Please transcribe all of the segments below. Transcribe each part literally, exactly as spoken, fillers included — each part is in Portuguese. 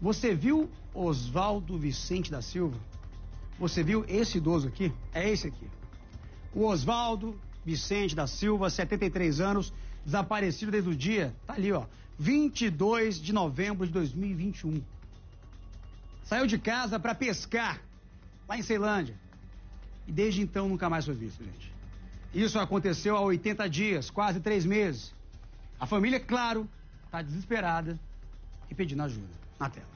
Você viu Osvaldo Vicente da Silva? Você viu esse idoso aqui? É esse aqui. O Osvaldo Vicente da Silva, setenta e três anos, desaparecido desde o dia, tá ali, ó, vinte e dois de novembro de dois mil e vinte e um. Saiu de casa para pescar, lá em Ceilândia. E desde então nunca mais foi visto, gente. Isso aconteceu há oitenta dias, quase três meses. A família, claro, tá desesperada e pedindo ajuda. Na tela.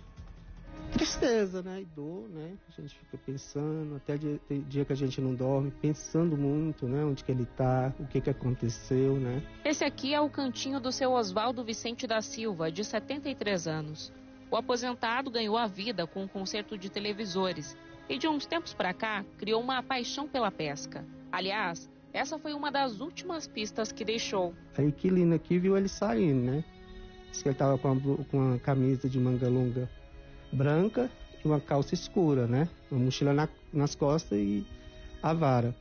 Tristeza, né? E dor, né? A gente fica pensando, até dia, tem dia que a gente não dorme, pensando muito, né? Onde que ele tá, o que que aconteceu, né? Esse aqui é o cantinho do seu Osvaldo Vicente da Silva, de setenta e três anos. O aposentado ganhou a vida com um concerto de televisores e de uns tempos pra cá criou uma paixão pela pesca. Aliás, essa foi uma das últimas pistas que deixou. A inquilina aqui viu ele saindo, né? Diz que ele tava com uma, com uma camisa de manga longa branca e uma calça escura, né? Uma mochila na, nas costas e a vara.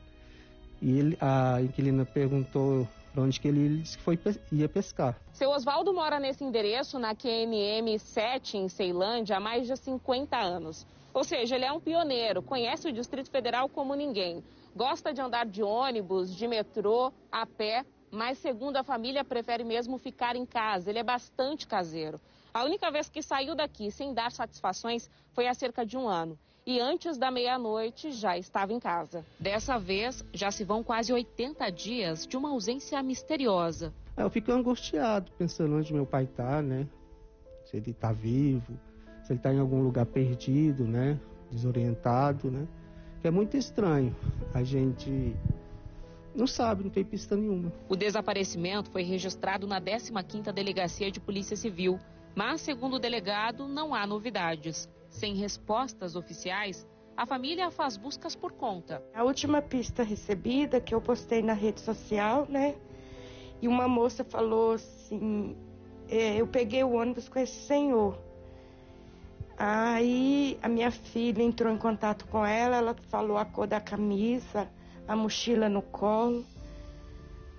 E ele, a inquilina perguntou para onde que ele, ele disse que foi, ia pescar. Seu Osvaldo mora nesse endereço, na Q N M sete, em Ceilândia, há mais de cinquenta anos. Ou seja, ele é um pioneiro, conhece o Distrito Federal como ninguém. Gosta de andar de ônibus, de metrô, a pé, mas segundo a família, prefere mesmo ficar em casa. Ele é bastante caseiro. A única vez que saiu daqui sem dar satisfações foi há cerca de um ano. E antes da meia-noite já estava em casa. Dessa vez, já se vão quase oitenta dias de uma ausência misteriosa. Eu fico angustiado, pensando onde meu pai está, né? Se ele está vivo, se ele está em algum lugar perdido, né? Desorientado, né? Que é muito estranho. A gente não sabe, não tem pista nenhuma. O desaparecimento foi registrado na décima quinta Delegacia de Polícia Civil. Mas, segundo o delegado, não há novidades. Sem respostas oficiais, a família faz buscas por conta. A última pista recebida, que eu postei na rede social, né? E uma moça falou assim, é, eu peguei o ônibus com esse senhor. Aí a minha filha entrou em contato com ela, ela falou a cor da camisa, a mochila no colo.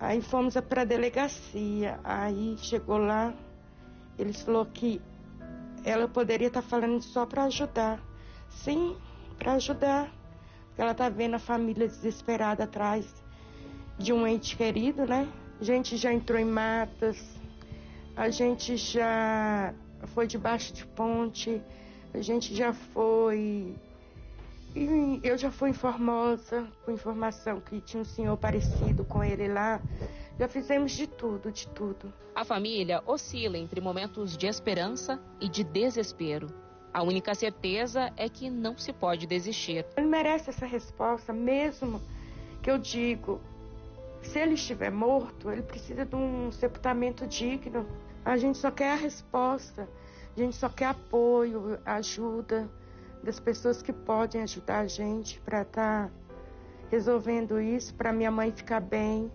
Aí fomos para a delegacia, aí chegou lá. Eles falaram que ela poderia estar falando só para ajudar. Sim, para ajudar. Porque ela está vendo a família desesperada atrás de um ente querido, né? A gente já entrou em matas, a gente já foi debaixo de ponte, a gente já foi... E eu já fui em Formosa, com informação que tinha um senhor parecido com ele lá. Já fizemos de tudo, de tudo. A família oscila entre momentos de esperança e de desespero. A única certeza é que não se pode desistir. Ele merece essa resposta, mesmo que eu digo, se ele estiver morto, ele precisa de um sepultamento digno. A gente só quer a resposta, a gente só quer apoio, ajuda das pessoas que podem ajudar a gente para estar tá resolvendo isso, para minha mãe ficar bem,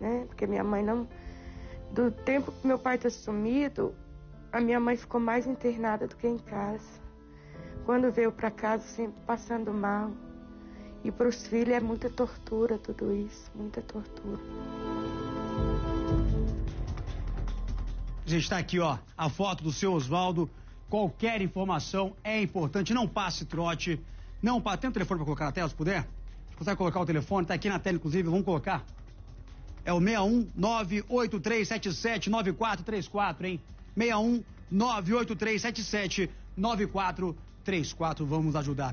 né? Porque minha mãe não... Do tempo que meu pai está sumido, a minha mãe ficou mais internada do que em casa. Quando veio para casa, sempre passando mal. E para os filhos é muita tortura tudo isso, muita tortura. Gente, está aqui, ó, a foto do seu Osvaldo. Qualquer informação é importante, não passe trote, não passe... Tem um telefone para colocar na tela, se puder? A gente consegue colocar o telefone, tá aqui na tela, inclusive, vamos colocar. É o seis um nove oito três sete sete nove quatro três quatro, hein? seis um nove oito três sete sete nove quatro três quatro, vamos ajudar.